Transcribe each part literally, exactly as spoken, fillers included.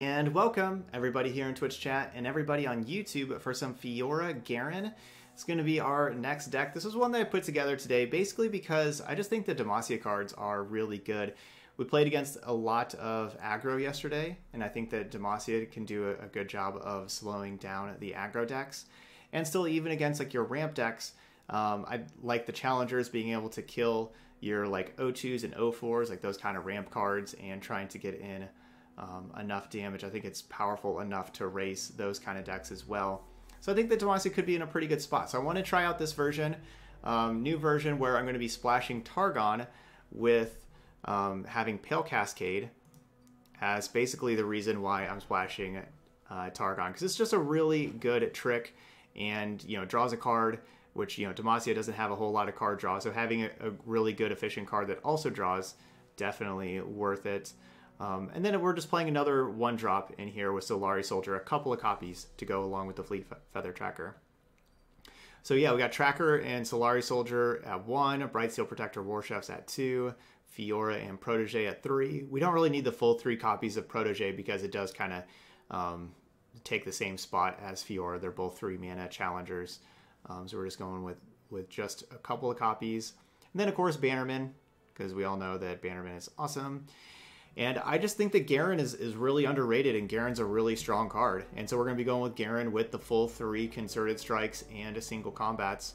And welcome everybody here in Twitch chat and everybody on YouTube for some Fiora Garen. It's going to be our next deck. This is one that I put together today basically because I just think the Demacia cards are really good. We played against a lot of aggro yesterday, and I think that Demacia can do a good job of slowing down the aggro decks. And still, even against like your ramp decks, um, I like the challengers being able to kill your like O twos and O fours, like those kind of ramp cards, and trying to get in Um, enough damage. I think it's powerful enough to race those kind of decks as well. So I think that Demacia could be in a pretty good spot. So I want to try out this version, um, new version where I'm going to be splashing Targon with um, having Pale Cascade as basically the reason why I'm splashing uh, Targon, because it's just a really good trick, and you know, draws a card, which you know Demacia doesn't have a whole lot of card draw. So having a, a really good efficient card that also draws, definitely worth it. Um, and then we're just playing another one drop in here with Solari Soldier, a couple of copies to go along with the Fleet Feather Tracker. So yeah, we got Tracker and Solari Soldier at one, Bright Seal Protector, War Chefs at two, Fiora and Protégé at three. We don't really need the full three copies of Protégé because it does kind of um, take the same spot as Fiora. They're both three mana challengers. Um, so we're just going with, with just a couple of copies. And then of course Bannerman, because we all know that Bannerman is awesome. And I just think that Garen is, is really underrated, and Garen's a really strong card. And so we're going to be going with Garen with the full three Concerted Strikes and a single Combats.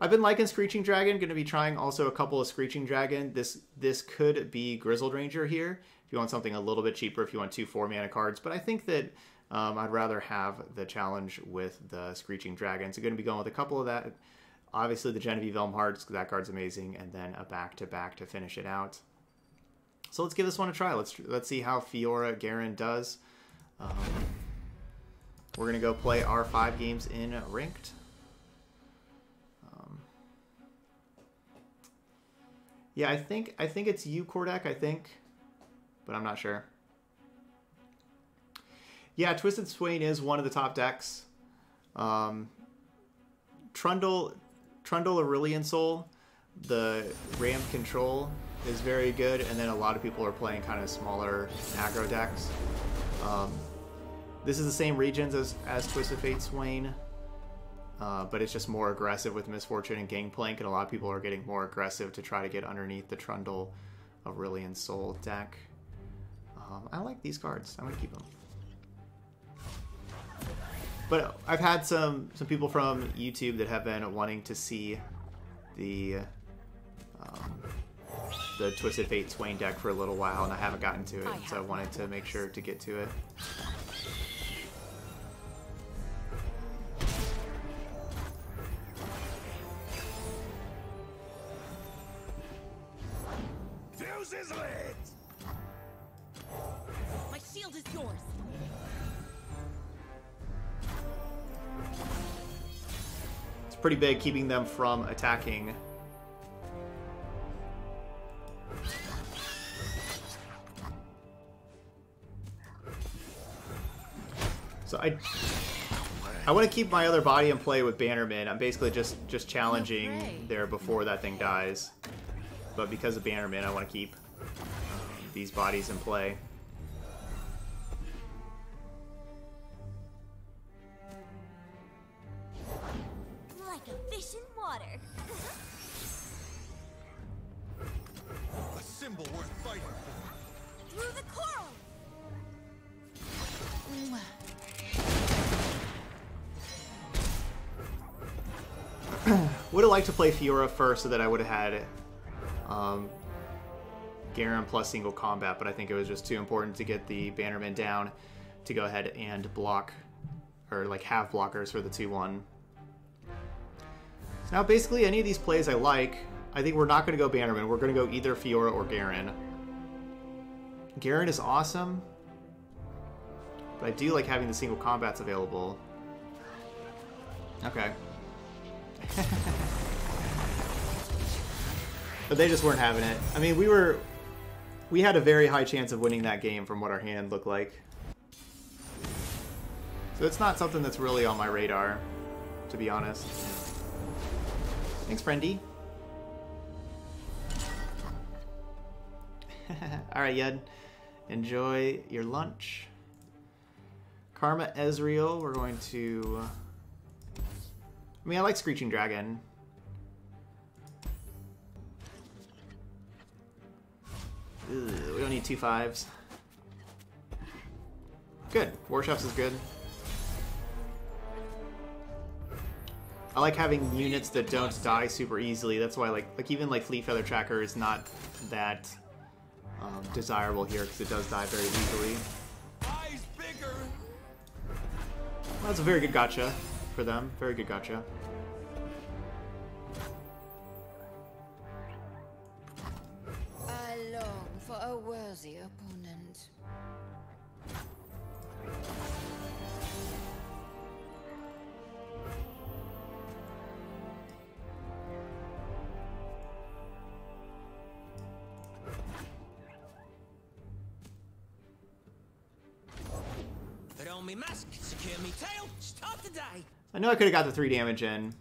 I've been liking Screeching Dragon. Going to be trying also a couple of Screeching Dragon. This this could be Grizzled Ranger here, if you want something a little bit cheaper, if you want two four-mana cards. But I think that um, I'd rather have the challenge with the Screeching Dragon. So going to be going with a couple of that. Obviously, the Genevieve Elm Hearts, that card's amazing. And then a back-to-back to finish it out. So let's give this one a try. Let's let's see how Fiora Garen does. Um, we're gonna go play our five games in ranked. Um, yeah, I think I think it's you, Kordak. I think, but I'm not sure. Yeah, Twisted Swain is one of the top decks. Um, Trundle, Trundle Aurelion Soul, the ramp control is very good, and then a lot of people are playing kind of smaller aggro decks. Um, this is the same regions as, as Twisted Fate Swain, uh, but it's just more aggressive with Misfortune and Gangplank, and a lot of people are getting more aggressive to try to get underneath the Trundle Aurelion Soul deck. Um, I like these cards. I'm going to keep them. But I've had some, some people from YouTube that have been wanting to see the... Um, the Twisted Fate Swain deck for a little while, and I haven't gotten to it, so I wanted to make sure to get to it. Fuse is lit. My shield is yours. It's pretty big, keeping them from attacking. So I, I want to keep my other body in play with Bannerman. I'm basically just just challenging there before that thing dies. But because of Bannerman, I want to keep um, these bodies in play. Like a fish in water. A symbol worth fighting for. Through the coral. Would have liked to play Fiora first so that I would have had um, Garen plus single combat, but I think it was just too important to get the Bannerman down to go ahead and block, or like have blockers for the two one. So now basically any of these plays I like. I think we're not going to go Bannerman. We're going to go either Fiora or Garen. Garen is awesome, but I do like having the single combats available. Okay. But they just weren't having it. I mean, we were, we had a very high chance of winning that game from what our hand looked like. So it's not something that's really on my radar, to be honest. Thanks, friendy. All right, Yud. Enjoy your lunch. Karma Ezreal, we're going to... I mean, I like Screeching Dragon. Ugh, we don't need two fives. Good. War Chefs is good. I like having units that don't die super easily. That's why, like, like even like Fleet Feather Tracker is not that um, desirable here because it does die very easily. Well, that's a very good gotcha for them. Very good gotcha. I long for a worthy opponent. Me mask, secure me tail, start the day. I know I could have got the three damage in,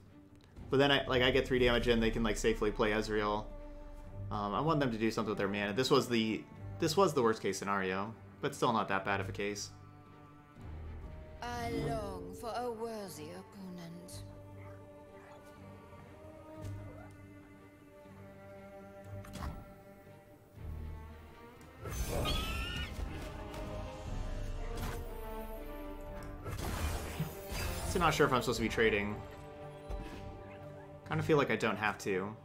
but then I like I get three damage in, they can like safely play Ezreal. Um, I want them to do something with their mana. This was the this was the worst case scenario, but still not that bad of a case. I long for a worthy opponent. So not sure if I'm supposed to be trading. Kind of feel like I don't have to.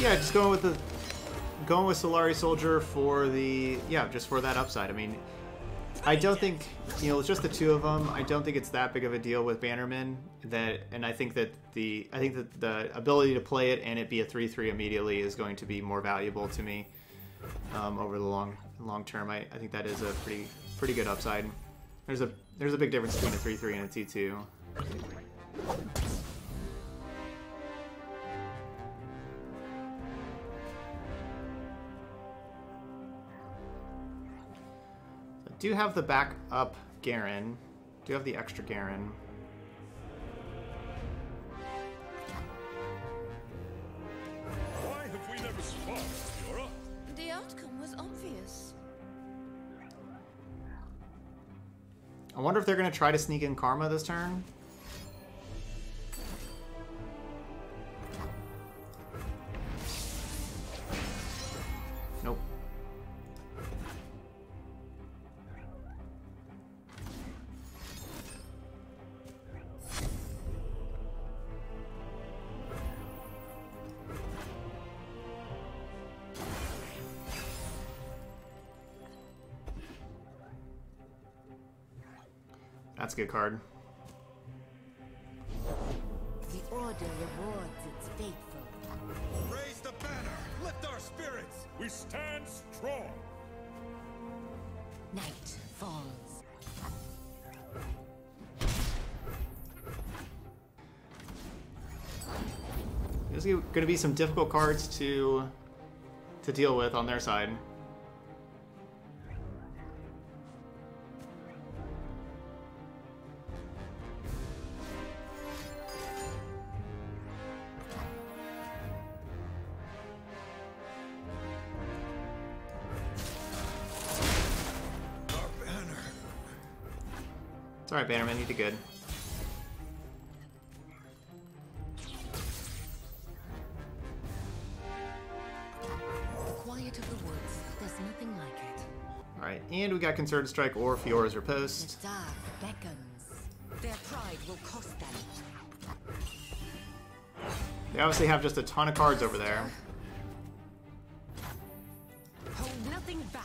Yeah, just going with the going with Solari Soldier for the yeah, just for that upside. I mean, I don't think, you know, it's just the two of them. I don't think it's that big of a deal with Bannerman, that and I think that the I think that the ability to play it and it be a three three immediately is going to be more valuable to me um, over the long long term. I, I think that is a pretty pretty good upside. There's a there's a big difference between a three three and a T two. Do you have the back up Garen? Do you have the extra Garen? Why have we never sparred, Fiora? The outcome was obvious. I wonder if they're gonna try to sneak in Karma this turn. That's a good card. The order rewards its faithful. Raise the banner, lift our spirits. We stand strong. Night falls. There's going to be some difficult cards to to deal with on their side. All right, Bannerman, you did good. Quiet of the woods, there's nothing like it. All right, and we got Concerted Strike or Fiora's Riposte. The dark beckons. Their pride will cost them. They obviously have just a ton of cards over there. Hold nothing back.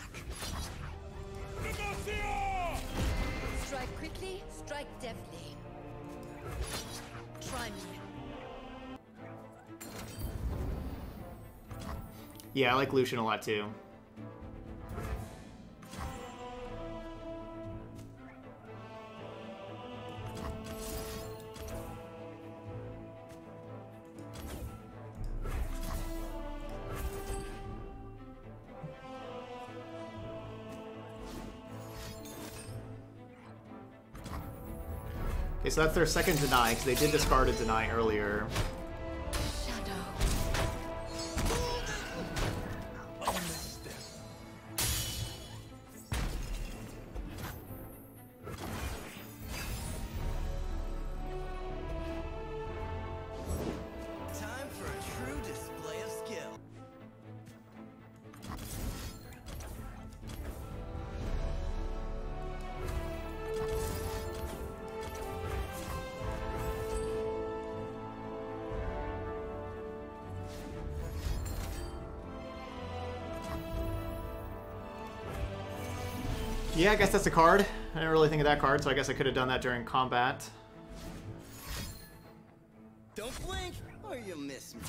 Strike quickly, strike deftly. Try me. Yeah, I like Lucian a lot too. Okay, so that's their second Deny, because they did discard a Deny earlier. Yeah, I guess that's a card. I didn't really think of that card, so I guess I could have done that during combat. Don't blink, or you'll miss me.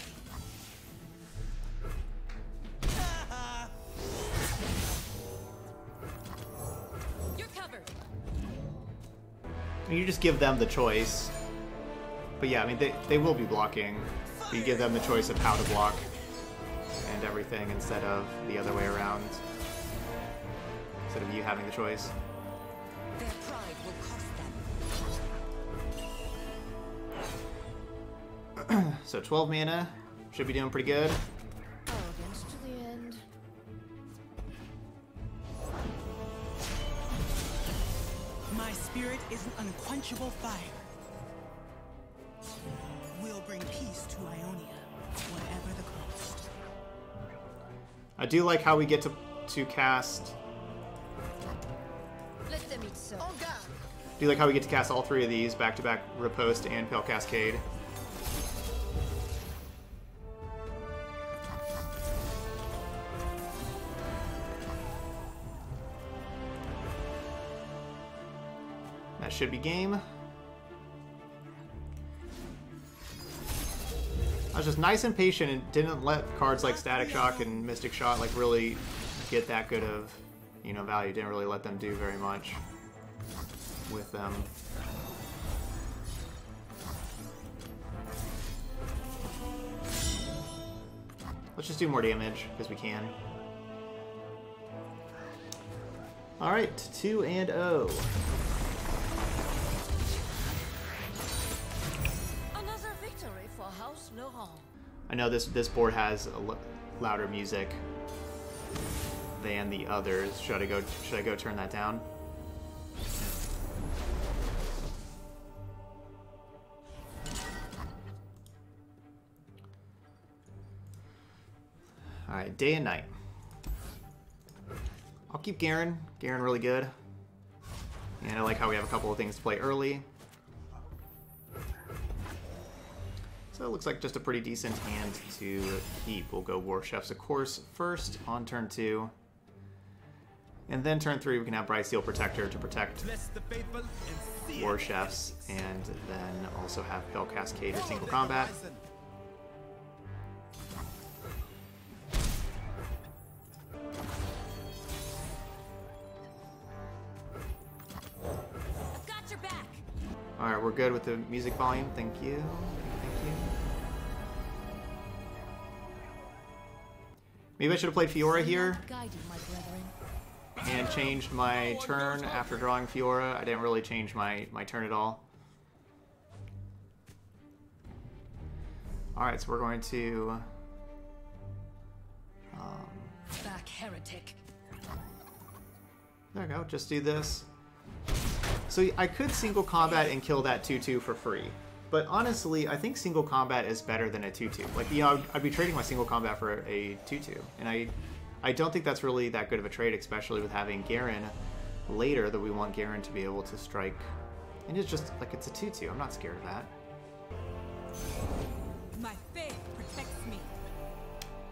You're covered. I mean, you just give them the choice. But yeah, I mean, they, they will be blocking. But you give them the choice of how to block and everything instead of the other way around. Instead of you having the choice. Their pride will cost them. So twelve mana. Should be doing pretty good. Elegance to the end. My spirit is an unquenchable fire. We'll bring peace to Ionia, whatever the cost. I do like how we get to to cast. Do you like how we get to cast all three of these back to back, Riposte and Pale Cascade? That should be game. I was just nice and patient and didn't let cards like Static Shock and Mystic Shot like really get that good of, you know, value. Didn't really let them do very much with them. Let's just do more damage because we can. All right, two and oh. Another victory for House Nohal. I know this this board has a l louder music than the others. Should I go? Should I go turn that down? All right, day and night. I'll keep Garen. Garen really good. And I like how we have a couple of things to play early. So it looks like just a pretty decent hand to keep. We'll go War Chefs, of course, first on turn two. And then turn three, we can have Bright Seal Protector to protect War Chefs, and then also have Pale Cascade or Single Combat. Alright, we're good with the music volume. Thank you. Thank you. Maybe I should have played Fiora here and changed my turn after drawing Fiora. I didn't really change my, my turn at all. Alright, so we're going to... Um, Back heretic. There we go. Just do this. So I could single combat and kill that two two for free. But honestly, I think single combat is better than a two two. Like, you know, I'd be trading my single combat for a two two. And I I don't think that's really that good of a trade, especially with having Garen later, that we want Garen to be able to strike. And it's just, like, it's a two two. I'm not scared of that. My faith protects me.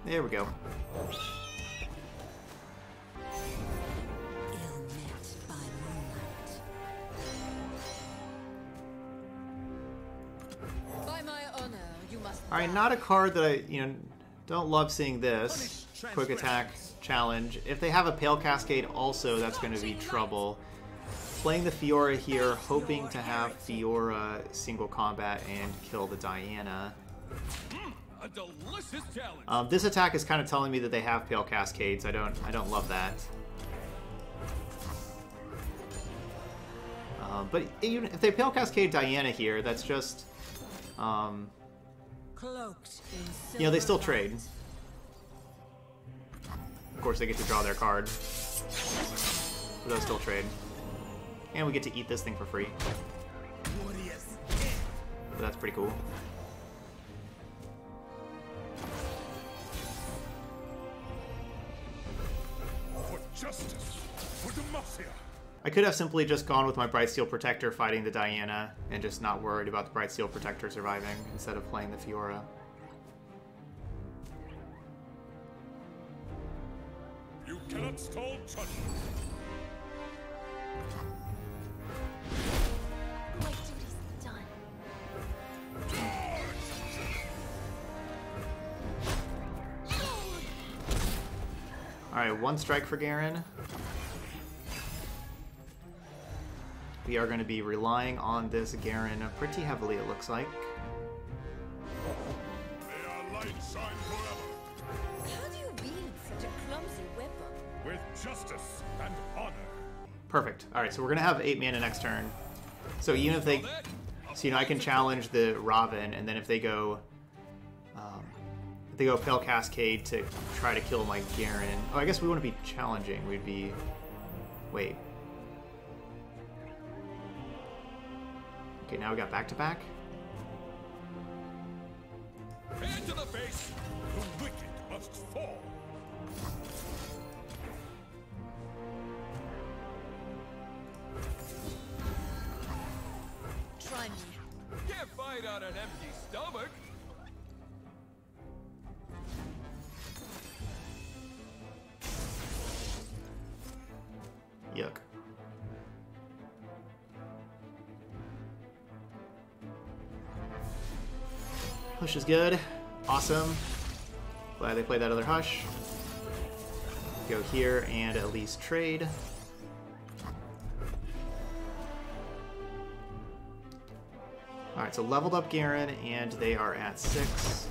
There we go. All right, not a card that I, you know, don't love seeing this. Quick attack challenge. If they have a Pale Cascade also, that's going to be trouble. Playing the Fiora here, hoping to have Fiora single combat and kill the Diana. Um, this attack is kind of telling me that they have Pale Cascades. I don't, I don't love that. Um, but even if they Pale Cascade Diana here, that's just... Um, you know, they still trade. Of course, they get to draw their card. But they'll still trade. And we get to eat this thing for free. But that's pretty cool. For justice, for Demacia. I could have simply just gone with my Bright Seal Protector fighting the Diana and just not worried about the Bright Seal Protector surviving instead of playing the Fiora. You cannot stall judgment. My duty's done. Alright, one strike for Garen. We are going to be relying on this Garen pretty heavily, it looks like. May our light shine forever. How do you wield such a clumsy weapon? With justice and honor. Perfect. All right, so we're going to have eight mana next turn. So even if they, so you know, I can challenge the Raven, and then if they go, um, if they go Pale Cascade to try to kill my Garen. Oh, I guess we wouldn't be challenging. We'd be, wait. Okay, now we got back to back. Hand to the face, the wicked must fall. Try me. Can't fight on an empty stomach. Yuck. Hush is good. Awesome. Glad they played that other Hush. Go here and at least trade. Alright, so leveled up Garen, and they are at six.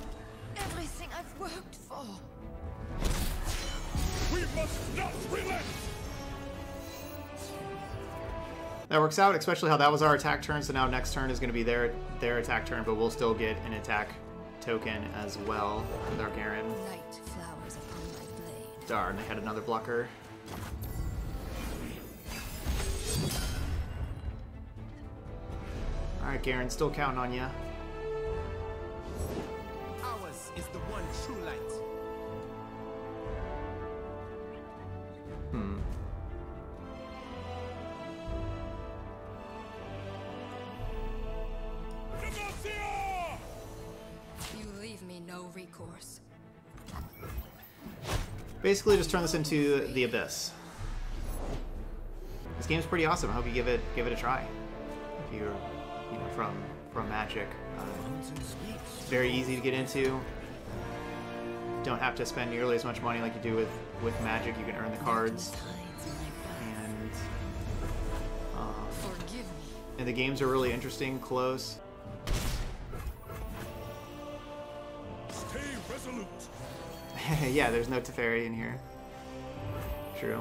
Everything I've worked for. We must not relent! That works out, especially how that was our attack turn, so now next turn is going to be their their attack turn, but we'll still get an attack token as well with our Garen. Light flowers upon my blade. Darn, I had another blocker. Alright, Garen, still counting on ya. Ours is the one true light. Hmm. Recourse. Basically, just turn this into the Abyss. This game's pretty awesome. I hope you give it give it a try. If you're, you know, from from Magic, uh, it's very easy to get into. Don't have to spend nearly as much money like you do with with Magic. You can earn the cards, and um, and the games are really interesting, close. Yeah, there's no Teferi in here. True.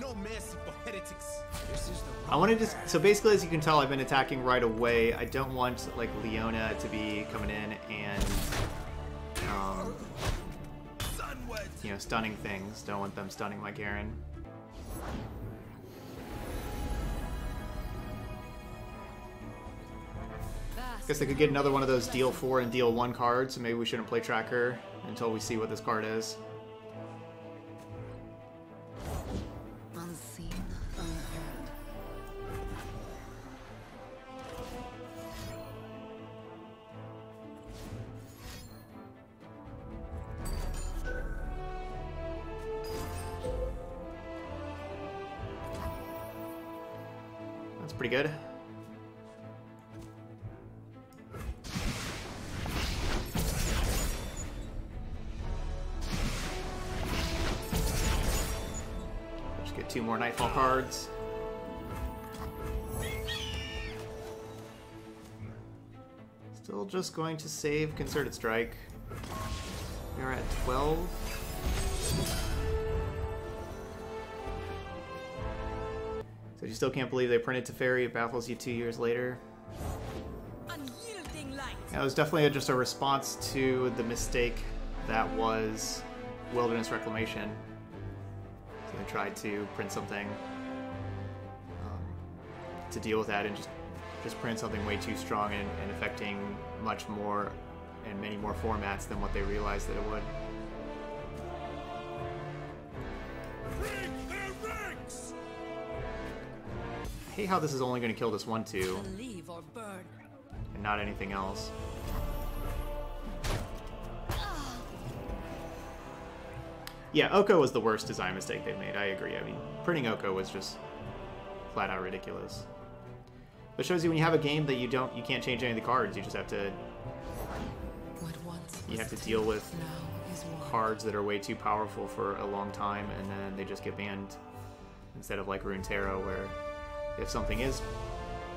No mercy for heretics. This is the I wanted to. So basically, as you can tell, I've been attacking right away. I don't want like Leona to be coming in and um, you know, stunning things. Don't want them stunning my Garen. I guess they could get another one of those deal four and deal one cards, so maybe we shouldn't play Tracker until we see what this card is. Unseen, unheard. That's pretty good. Two more Nightfall cards. Still just going to save Concerted Strike. We are at twelve. So you still can't believe they printed Teferi. It baffles you two years later. That was definitely just a response to the mistake that was Wilderness Reclamation. So they tried to print something um, to deal with that, and just just print something way too strong and, and affecting much more and many more formats than what they realized that it would. I hate how this is only going to kill this one two, and not anything else. Yeah, Oko was the worst design mistake they've made, I agree. I mean, printing Oko was just flat out ridiculous. But it shows you when you have a game that you don't, you can't change any of the cards, you just have to, you have to deal with cards that are way too powerful for a long time, and then they just get banned. Instead of like Runeterra, where if something is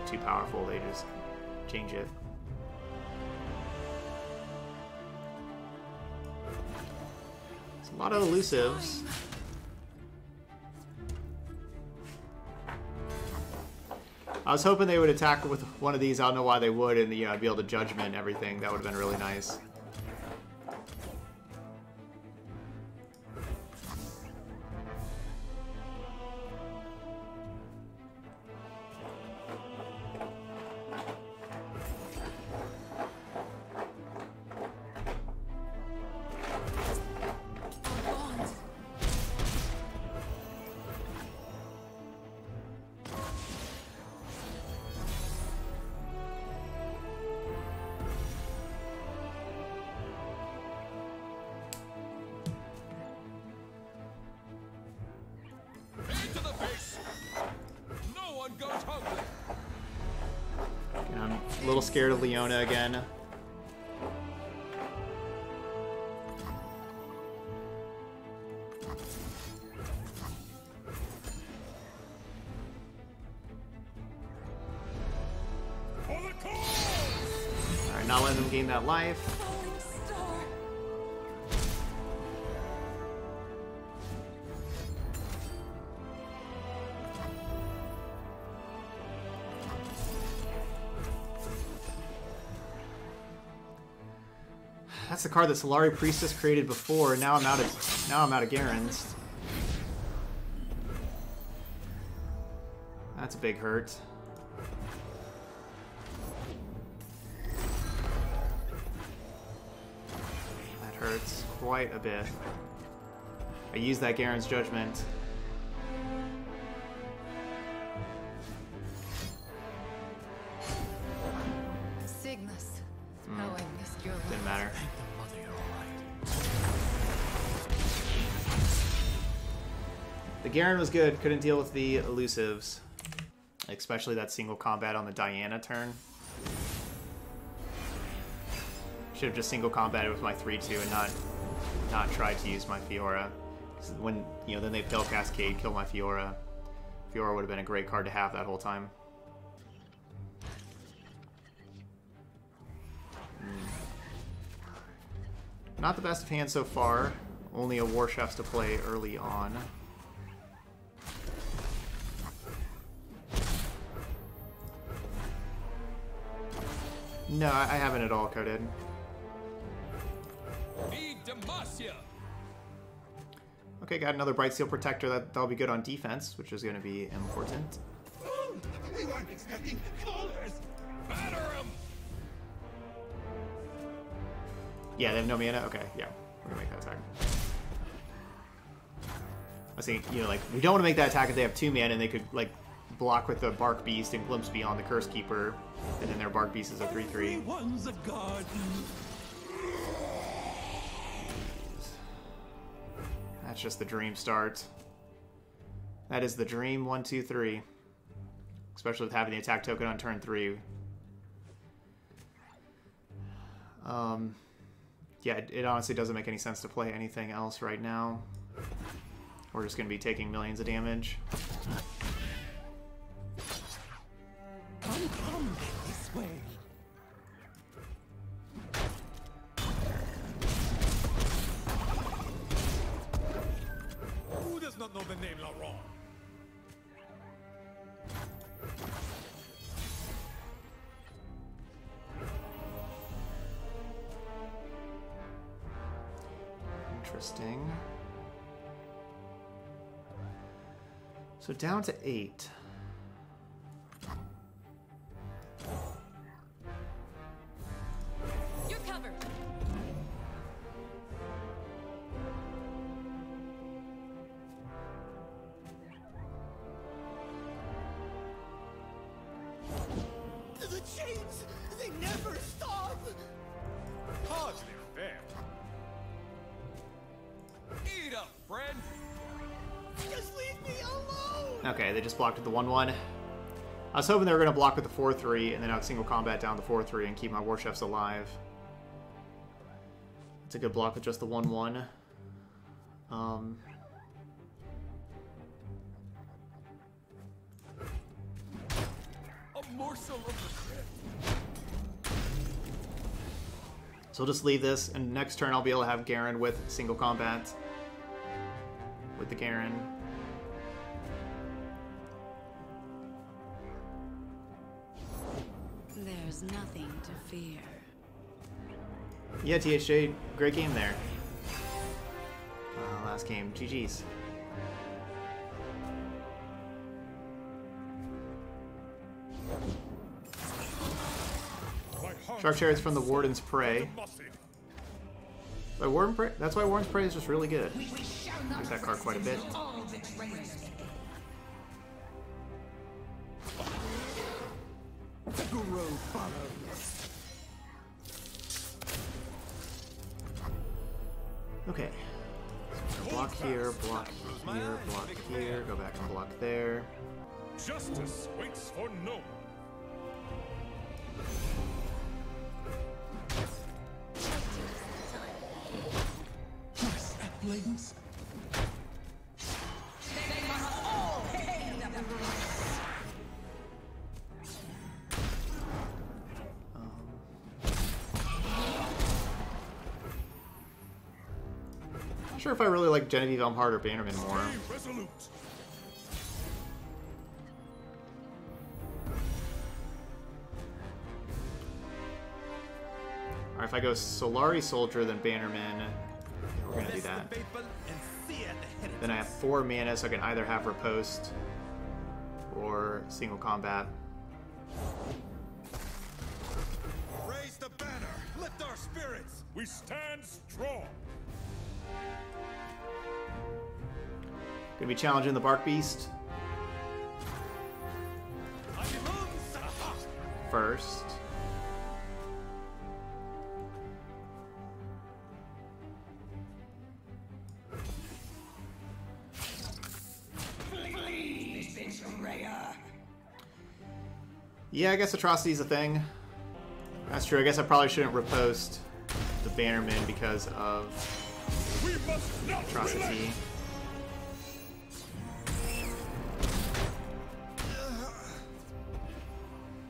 too powerful, they just change it. It's a lot of elusives. I was hoping they would attack with one of these. I don't know why they would, and you know, I'd be able to Judgment everything. That would have been really nice. A little scared of Leona again. Alright, not letting them gain that life. That's the card that Solari Priestess created before, and now I'm out of now I'm out of Garen's. That's a big hurt. That hurts quite a bit. I used that Garen's Judgment. Garen was good, couldn't deal with the elusives. Especially that single combat on the Diana turn. Should have just single combated with my three two and not not tried to use my Fiora. When, you know, then they Pale Cascade, kill my Fiora. Fiora would have been a great card to have that whole time. Not the best of hand so far. Only a War Chefs to play early on. No, I haven't at all coded. Okay, got another Bright Seal Protector. That, that'll be good on defense, which is going to be important. We weren't expecting callers. Yeah, they have no mana? Okay, yeah. We're going to make that attack. I was thinking, you know, like, we don't want to make that attack if they have two mana and they could, like, block with the Bark Beast and Glimpse Beyond the Curse Keeper, and then their Bark Beast is a three three. That's just the dream start. That is the dream one two three. Especially with having the attack token on turn three. Um, yeah, it, it honestly doesn't make any sense to play anything else right now. We're just going to be taking millions of damage. interesting. So down to eight. You're covered. The chains, they never stop. Hardly fair. Eat up, friend. Just leave me alone! Okay, they just blocked with the one one. I was hoping they were going to block with the four three, and then I would single combat down the four three and keep my War Chefs alive. It's a good block with just the one one. Um... A morsel of the crit. So we'll just leave this, and next turn I'll be able to have Garen with single combat. With the Garen. There's nothing to fear. Yeah, T H J, great game there. Uh, last game, G G's. Shark Chariots from the Warden's Prey. By Warden Prey, that's why Warden's Prey is just really good. We, we I use that card quite a bit. Okay. So block here, block here, block here, go back and block there. Justice waits for no one. Justice at Bladen's. Sure, if I really like Genevieve Elm Hearts or Bannerman more. Or if I go Solari Soldier, then Bannerman. We're gonna do that. Then I have four mana, so I can either have Riposte or single combat. Raise the banner, lift our spirits. We stand strong. Gonna be challenging the Bark Beast first. Yeah, I guess Atrocity is a thing. That's true. I guess I probably shouldn't riposte the Bannerman because of Atrocity.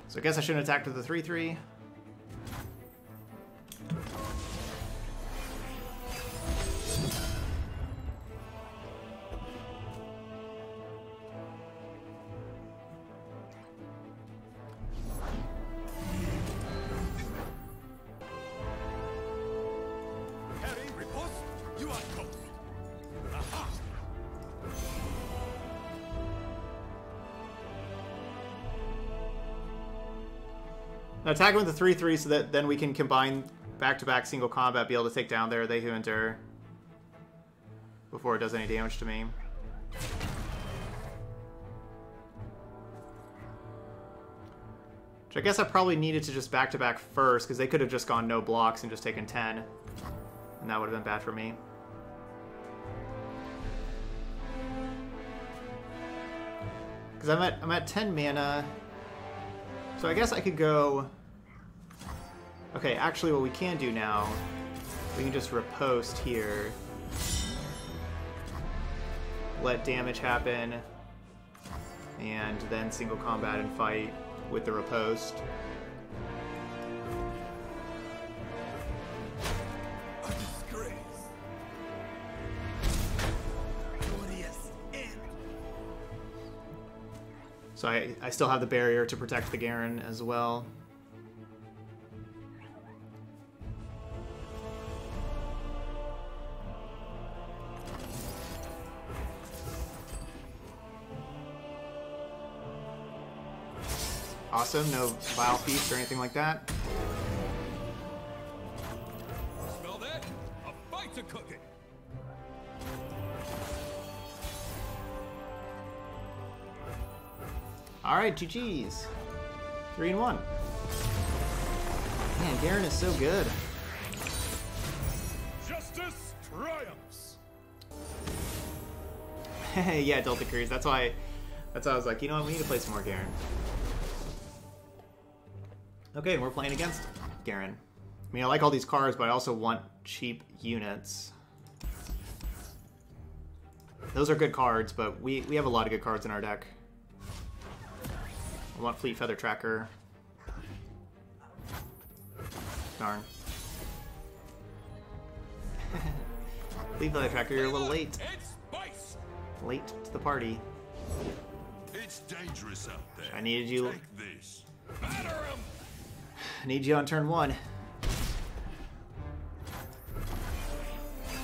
So I guess I shouldn't attack with the three three. Attacking with the three three so that then we can combine back-to-back single combat, be able to take down there They Who Endure before it does any damage to me. Which I guess I probably needed to just back-to-back first because they could have just gone no blocks and just taken ten. And that would have been bad for me. Because I'm at, I'm at ten mana. So I guess I could go... Okay, actually what we can do now, we can just riposte here. Let damage happen, and then single combat and fight with the riposte. A disgrace. Glorious end. So I, I still have the barrier to protect the Garen as well. Awesome, no vile feats or anything like that. Smell that? A bite to cook it. All right, G Gs's. Three and one. Man, Garen is so good. Justice triumphs. Hey, yeah, Delta Cruise. That's why. That's why I was like, you know what, we need to play some more Garen. Okay, and we're playing against Garen. I mean, I like all these cards, but I also want cheap units. Those are good cards, but we we have a lot of good cards in our deck. I want Fleet Feather Tracker. Darn. Fleet Feather Tracker, you're a little late. Late to the party. It's dangerous out there. I needed you. This. I need you on turn one.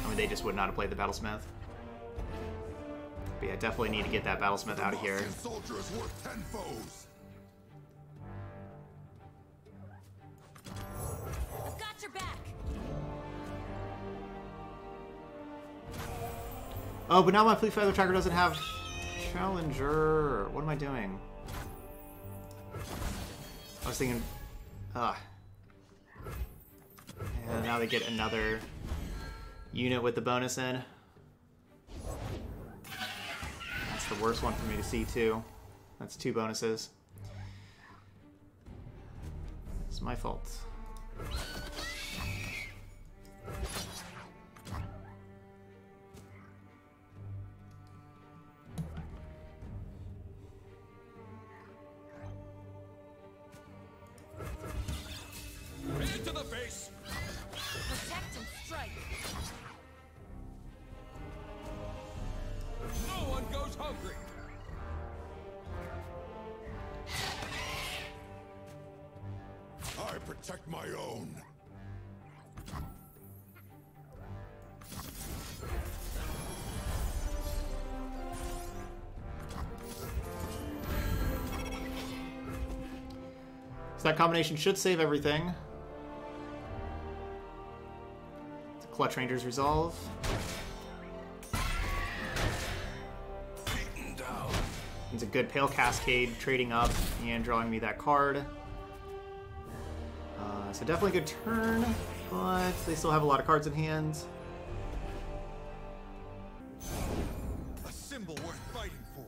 I mean, they just would not have played the Battlesmith. But yeah, definitely need to get that Battlesmith out of here. Soldiers worth ten foes. Oh, but now my Fleet Feather Tracker doesn't have Challenger. What am I doing? I was thinking, ah. And now they get another unit with the bonus in. That's the worst one for me to see, too. That's two bonuses. It's my fault. Protect my own. So that combination should save everything. The Clutch Ranger's resolve. It's a good Pale Cascade trading up and drawing me that card. So definitely a good turn, but they still have a lot of cards in hand. A symbol worth fighting for.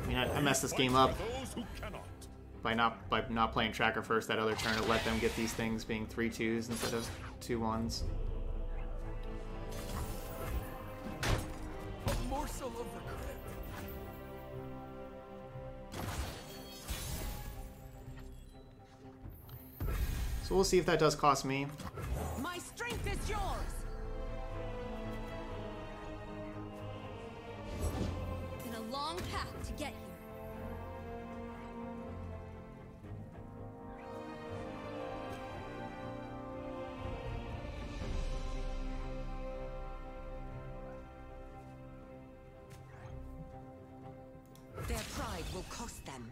I mean, I, I messed this game up by not by not playing Tracker first that other turn. It let them get these things being three twos instead of two ones. So we'll see if that does cost me. My strength is yours. It's been a long path to get here. Their pride will cost them.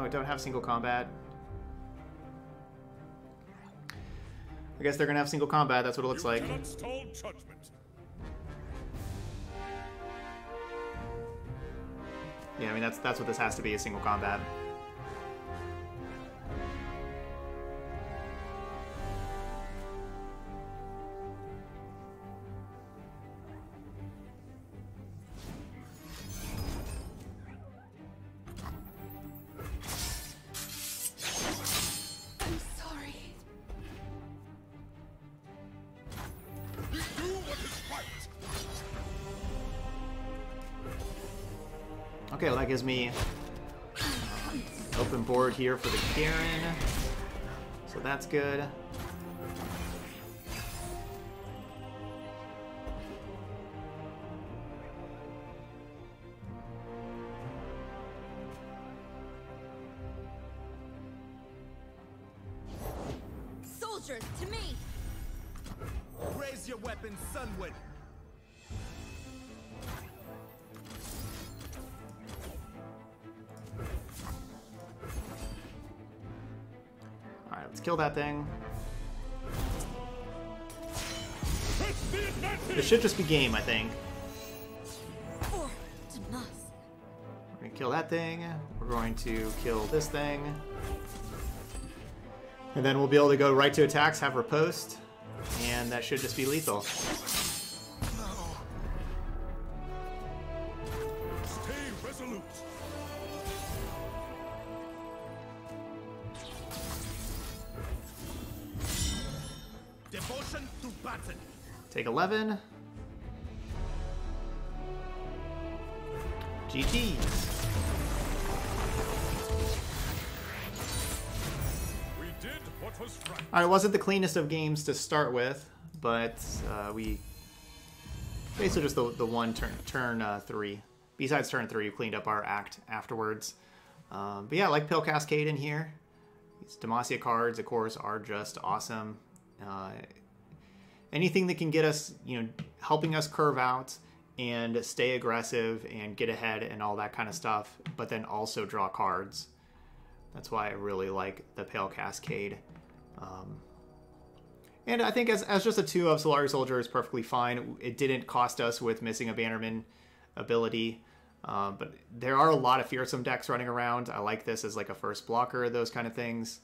I don't have single combat. I guess they're gonna have single combat. That's what it looks like. Yeah, I mean that's that's what this has to be, a single combat. Okay, well, that gives me open board here for the Garen. So that's good. Soldiers, to me! Raise your weapons, Sunwood! Kill that thing. This should just be game, I think. We're gonna kill that thing. We're going to kill this thing. And then we'll be able to go right to attacks, have riposte, and that should just be lethal. Take eleven. G Gs. We did what was right. All right, wasn't the cleanest of games to start with, but uh, we basically just the, the one turn turn uh, three. Besides turn three, we cleaned up our act afterwards. Um, but yeah, like Pale Cascade in here. These Demacia cards, of course, are just awesome. Uh, Anything that can get us, you know, helping us curve out and stay aggressive and get ahead and all that kind of stuff, but then also draw cards. That's why I really like the Pale Cascade. Um, and I think as, as just a two of Solari Soldier is perfectly fine. It didn't cost us with missing a Bannerman ability, um, but there are a lot of fearsome decks running around. I like this as like a first blocker, those kind of things.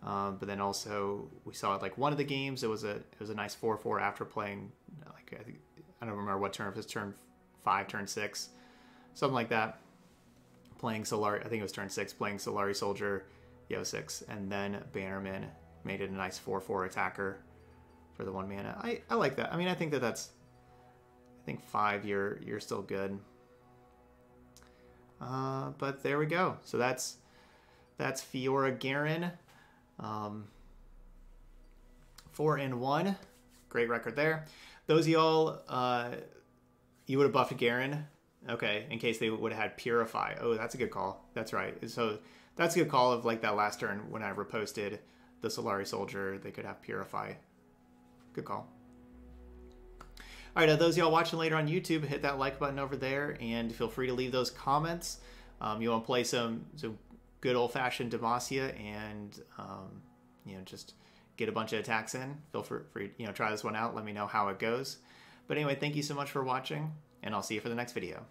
Um, but then also we saw it like one of the games. It was a it was a nice four four after playing like I think I don't remember what turn. If it was turn five, turn six, something like that. Playing Solari, I think it was turn six. Playing Solari Soldier, Yo six, and then Bannerman made it a nice four four attacker for the one mana. I I like that. I mean I think that that's I think five. You're you're still good. Uh, but there we go. So that's that's Fiora Garen. Um, four and one, great record there. Those of y'all, uh, you would have buffed Garen, okay, in case they would have had Purify. Oh, that's a good call. That's right. So that's a good call of like that last turn when I reposted the Solari Soldier, they could have Purify. Good call. All right, uh, those of y'all watching later on YouTube, hit that like button over there and feel free to leave those comments. Um, you want to play some, some good old-fashioned Demacia and, um, you know, just get a bunch of attacks in. Feel free, you know, try this one out. Let me know how it goes. But anyway, thank you so much for watching, and I'll see you for the next video.